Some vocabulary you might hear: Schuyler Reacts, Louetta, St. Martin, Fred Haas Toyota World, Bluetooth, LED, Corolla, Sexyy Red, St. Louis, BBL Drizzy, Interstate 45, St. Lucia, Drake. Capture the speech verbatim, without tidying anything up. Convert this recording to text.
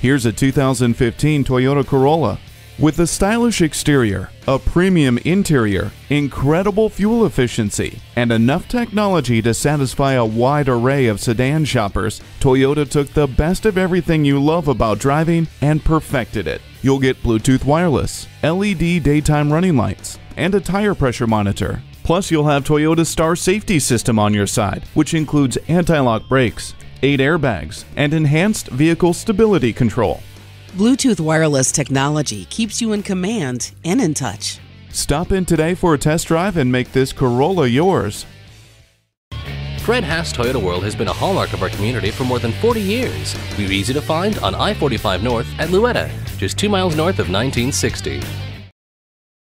Here's a two thousand fifteen Toyota Corolla. With a stylish exterior, a premium interior, incredible fuel efficiency, and enough technology to satisfy a wide array of sedan shoppers, Toyota took the best of everything you love about driving and perfected it. You'll get Bluetooth wireless, L E D daytime running lights, and a tire pressure monitor. Plus, you'll have Toyota's Star Safety System on your side, which includes anti-lock brakes, eight airbags, and enhanced vehicle stability control. Bluetooth wireless technology keeps you in command and in touch. Stop in today for a test drive and make this Corolla yours. Fred Haas Toyota World has been a hallmark of our community for more than forty years. We're easy to find on I forty-five North at Louetta, just two miles north of nineteen sixty.